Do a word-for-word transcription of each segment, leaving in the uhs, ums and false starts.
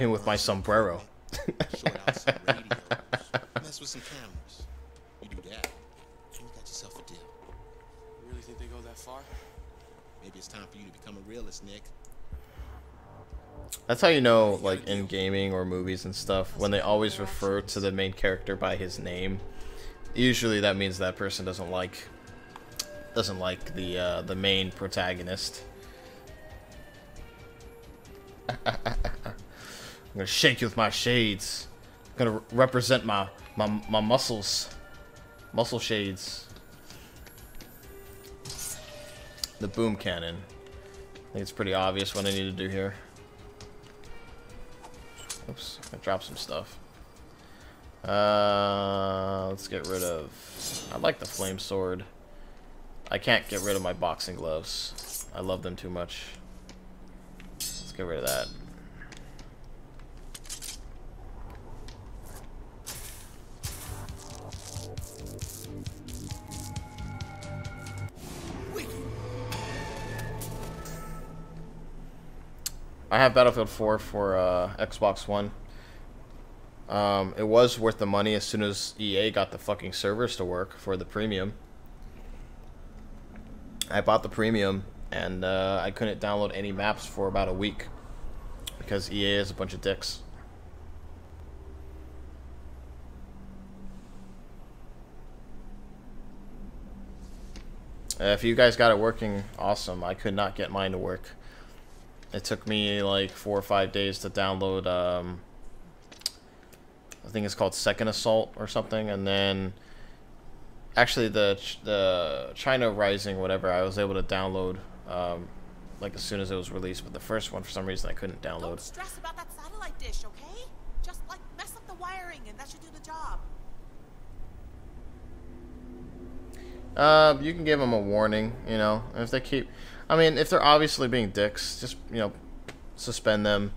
him with my sombrero. Short out some radios. Mess with some cameras. You do that, and you got yourself a deal. You really think they go that far? Maybe it's time for you to become a realist, Nick. That's how you know, like, in gaming or movies and stuff, when they always refer to the main character by his name, usually that means that person doesn't like doesn't like the uh, the main protagonist. I'm gonna shake you with my shades. I'm gonna represent my my my muscles, muscle shades. The boom cannon. I think it's pretty obvious what I need to do here. Oops, I dropped some stuff. Uh, let's get rid of... I like the flame sword. I can't get rid of my boxing gloves. I love them too much. Let's get rid of that. I have Battlefield four for uh, Xbox One. Um, it was worth the money as soon as E A got the fucking servers to work for the premium. I bought the premium, and uh, I couldn't download any maps for about a week because E A is a bunch of dicks. Uh, if you guys got it working, awesome. I could not get mine to work. It took me like four or five days to download, um, I think it's called Second Assault or something, and then actually the the China Rising, whatever, I was able to download um, like as soon as it was released, but the first one for some reason I couldn't download. Don't stress about that satellite dish, okay? Just like mess up the wiring and that should do the job. Uh, you can give them a warning, you know, and if they keep... I mean, if they're obviously being dicks, just, you know, suspend them.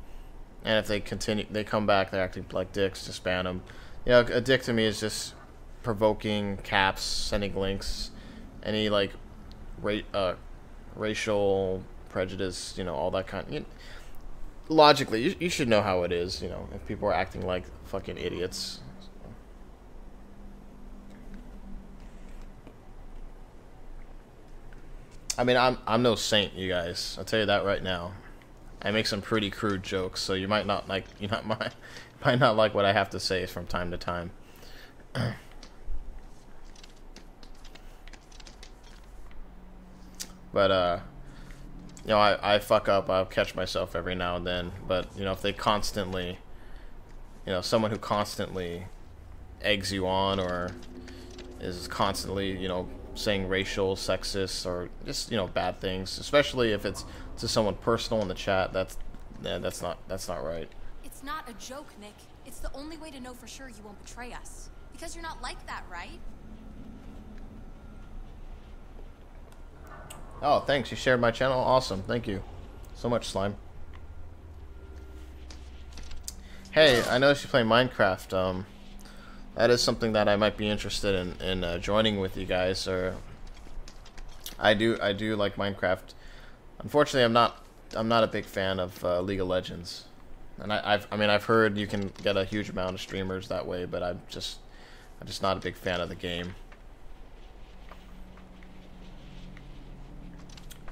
And if they continue, they come back, they're acting like dicks, just ban them. You know, a dick to me is just provoking caps, sending links, any, like, ra uh, racial prejudice, you know, all that kind of... You, logically, you, you should know how it is, you know, if people are acting like fucking idiots. I mean, I'm I'm no saint, you guys. I'll tell you that right now. I make some pretty crude jokes, so you might not like you not might might not like what I have to say from time to time. But uh, you know, I I fuck up. I'll catch myself every now and then. But you know, if they constantly, you know, someone who constantly eggs you on or is constantly, you know, saying racial, sexist, or just, you know, bad things, especially if it's to someone personal in the chat, that's yeah, that's not that's not right. It's not a joke, Nick. It's the only way to know for sure you won't betray us. Because you're not like that, right? Oh, thanks. You shared my channel. Awesome. Thank you so much, Slime. Hey, I noticed you play Minecraft. Um, That is something that I might be interested in, in uh, joining with you guys. Or I do, I do like Minecraft. Unfortunately, I'm not, I'm not a big fan of uh, League of Legends. And I, I've, I mean, I've heard you can get a huge amount of streamers that way, but I'm just, I'm just not a big fan of the game.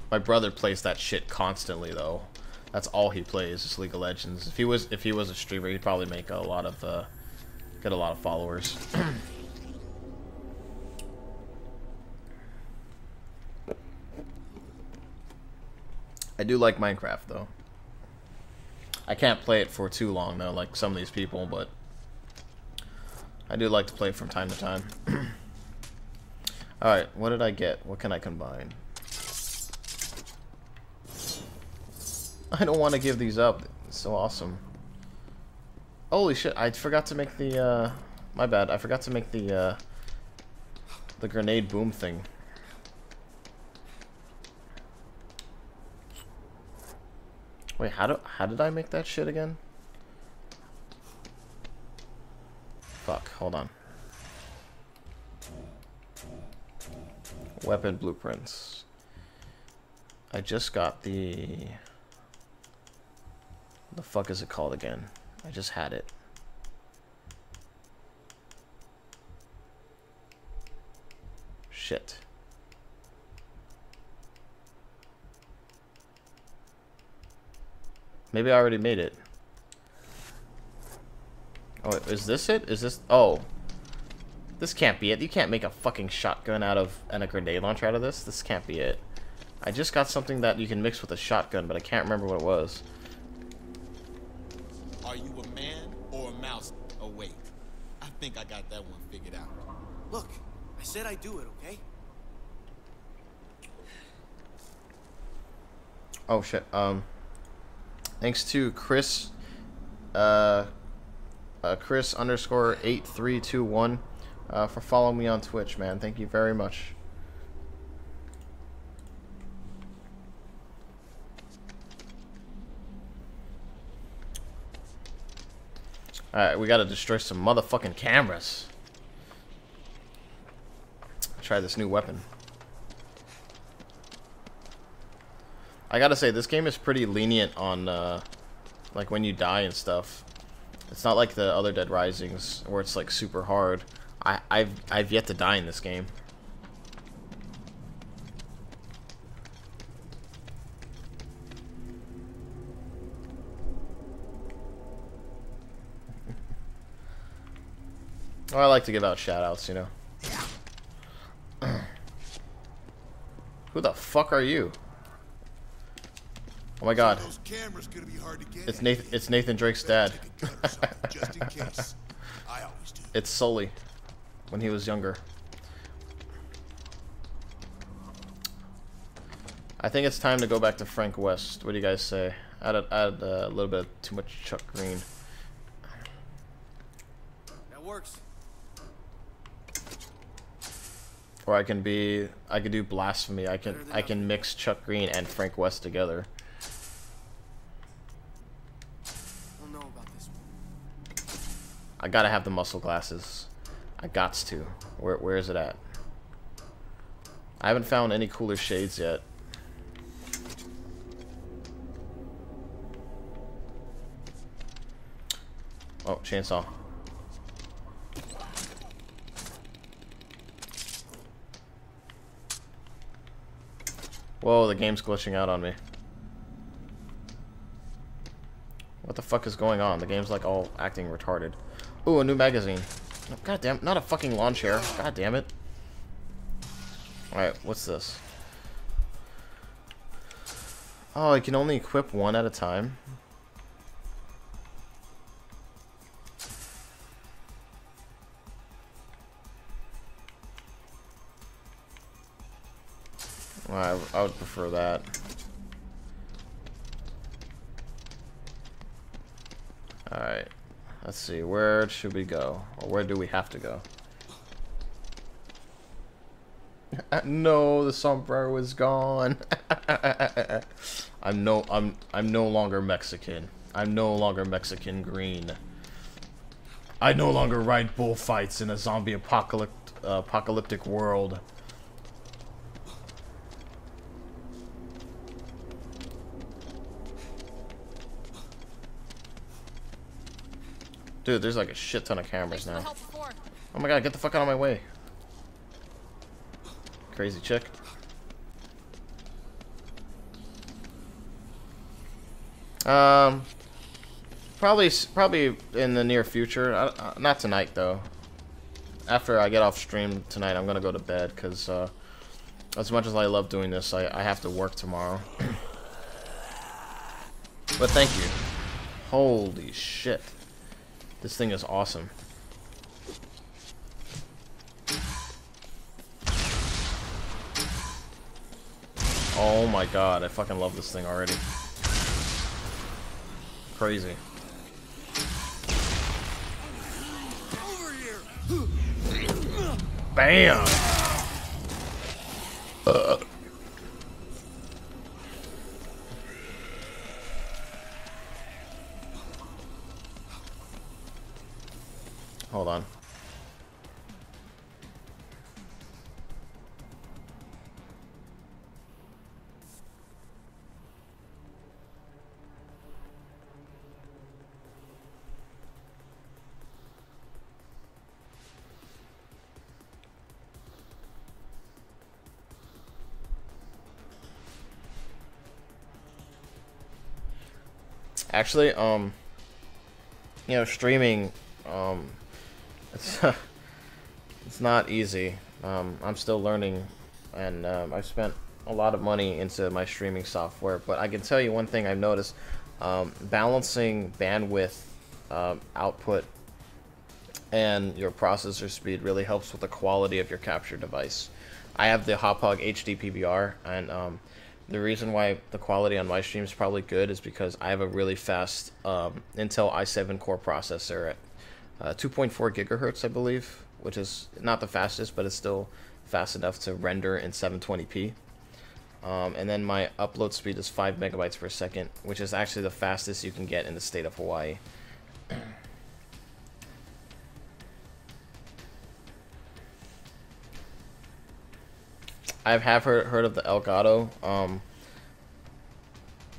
My brother plays that shit constantly, though. That's all he plays is League of Legends. If he was, if he was a streamer, he'd probably make a lot of. Uh, Get a lot of followers. I do like Minecraft, though. I can't play it for too long, though, like some of these people, but I do like to play it from time to time. Alright, what did I get? What can I combine? I don't want to give these up. It's so awesome. Holy shit, I forgot to make the, uh, my bad, I forgot to make the, uh, the grenade boom thing. Wait, how do, how did I make that shit again? Fuck, hold on. Weapon blueprints. I just got the, the fuck is it called again? I just had it. Shit. Maybe I already made it. Oh, is this it? Is this... Oh. This can't be it. You can't make a fucking shotgun out of... and a grenade launcher out of this. This can't be it. I just got something that you can mix with a shotgun, but I can't remember what it was. Are you a man or a mouse? Oh, wait. I think I got that one figured out. Look, I said I'd do it, okay? Oh, shit. Um... Thanks to Chris, uh, uh, Chris underscore eight three two one, uh, for following me on Twitch, man. Thank you very much. All right, we gotta destroy some motherfucking cameras. Try this new weapon. I gotta say, this game is pretty lenient on, uh, like, when you die and stuff. It's not like the other Dead Risings, where it's, like, super hard. I, I've, I've yet to die in this game. Well, I like to give out shout-outs, you know. Who the fuck are you? Oh my God! It's Nathan. It's Nathan Drake's dad. It's Sully, when he was younger. I think it's time to go back to Frank West. What do you guys say? Add a, add a little bit too much Chuck Greene. That works. Or I can be. I can do blasphemy. I can. I can mix Chuck Greene and Frank West together. I gotta have the muscle glasses. I gots to. Where, where is it at? I haven't found any cooler shades yet. Oh, chainsaw. Whoa, the game's glitching out on me. What the fuck is going on? The game's like all acting retarded. Ooh, a new magazine. Oh, God damn, not a fucking lawn chair. God damn it. Alright, what's this? Oh, I can only equip one at a time. Well, I, I would prefer that. Alright. Let's see, where should we go? Or where do we have to go? No, the sombrero is gone. I'm no I'm I'm no longer Mexican. I'm no longer Mexican green. I no longer ride bullfights in a zombie apocalyptic uh, apocalyptic world. Dude, there's like a shit ton of cameras now. Oh my God, get the fuck out of my way. Crazy chick. Um, probably, probably in the near future. Uh, not tonight though. After I get off stream tonight, I'm gonna go to bed because uh, as much as I love doing this, I, I have to work tomorrow. But thank you. Holy shit. This thing is awesome. Oh my God, I fucking love this thing already. Crazy. Bam! Uh. Hold on. Actually, um, you know, streaming, um, it's it's not easy. Um, I'm still learning, and um, I've spent a lot of money into my streaming software. But I can tell you one thing I've noticed: um, balancing bandwidth, um, output, and your processor speed really helps with the quality of your capture device. I have the Hauppauge H D P B R, and um, the reason why the quality on my stream is probably good is because I have a really fast um, Intel i seven core processor at uh, two point four gigahertz, I believe, which is not the fastest, but it's still fast enough to render in seven twenty p. Um, and then my upload speed is five megabytes per second, which is actually the fastest you can get in the state of Hawaii. I have heard, heard of the Elgato. Um,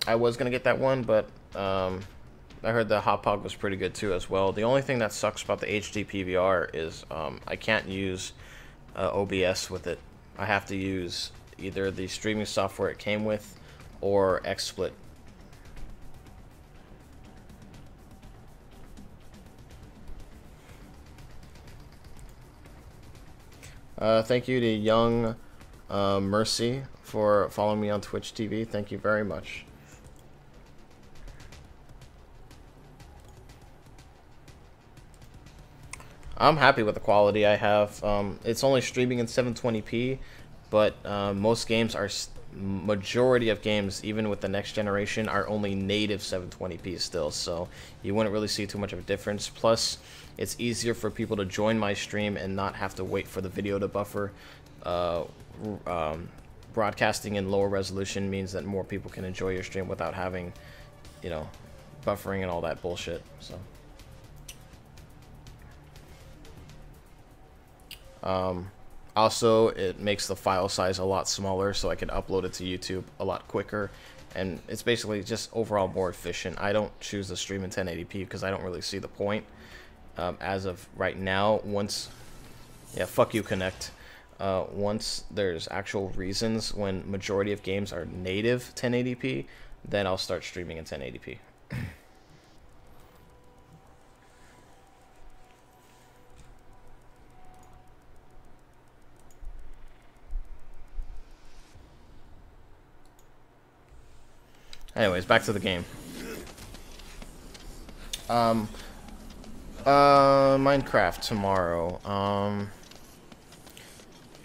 I was going to get that one, but um, I heard the Hauppauge was pretty good too as well. The only thing that sucks about the H D P B R is um, I can't use uh, O B S with it. I have to use either the streaming software it came with or XSplit. Uh, thank you to Young... Uh, Mercy for following me on Twitch T V. Thank you very much. I'm happy with the quality I have. Um, it's only streaming in seven twenty p, but uh, most games are, majority of games, even with the next generation, are only native seven twenty p still. So you wouldn't really see too much of a difference. Plus, it's easier for people to join my stream and not have to wait for the video to buffer. Uh, Um, broadcasting in lower resolution means that more people can enjoy your stream without having, you know, buffering and all that bullshit. So, um, also it makes the file size a lot smaller, so I can upload it to YouTube a lot quicker, and it's basically just overall more efficient. I don't choose to stream in ten eighty p because I don't really see the point um, as of right now. Once, yeah, fuck you, Connect. Uh, once there's actual reasons when majority of games are native ten eighty p, then I'll start streaming in ten eighty p. Anyways, back to the game. Um, uh, Minecraft tomorrow. Um...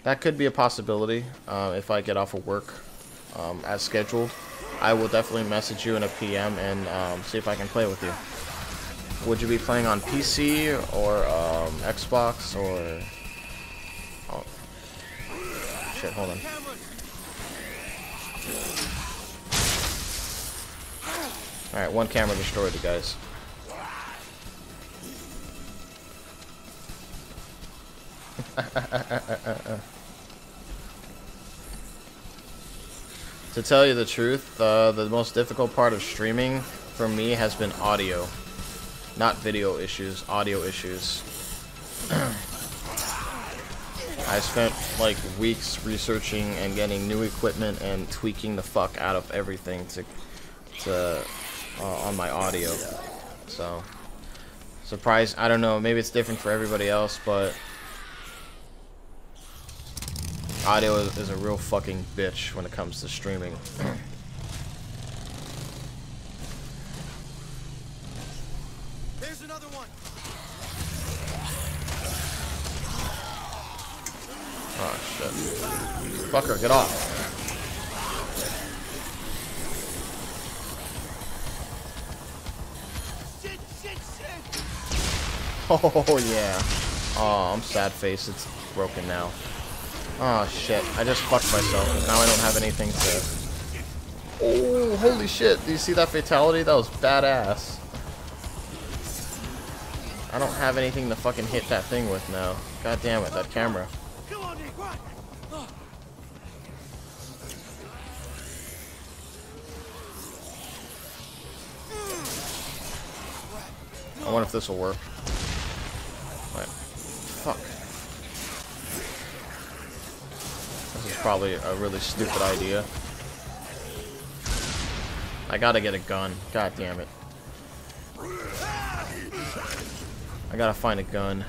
That could be a possibility uh, if I get off of work um, as scheduled. I will definitely message you in a P M and um, see if I can play with you. Would you be playing on P C or um, Xbox or... Oh. Shit, hold on. Alright, one camera destroyed, you guys. To tell you the truth, uh, the most difficult part of streaming for me has been audio. Not video issues, audio issues. I spent like weeks researching and getting new equipment and tweaking the fuck out of everything to, to uh, on my audio. So, surprise, I don't know, maybe it's different for everybody else, but audio is a real fucking bitch when it comes to streaming. There's another one. Oh shit. Fucker, get off. Shit, shit, shit. Oh yeah. Oh, I'm sad face, it's broken now. Oh shit, I just fucked myself. Now I don't have anything to... Oh, holy shit, do you see that fatality? That was badass. I don't have anything to fucking hit that thing with now. God damn it, that camera. I wonder if this will work. All right. Fuck. This is probably a really stupid idea. I gotta get a gun. God damn it. I gotta find a gun.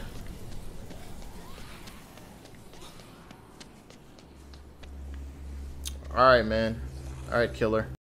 Alright, man. Alright, killer.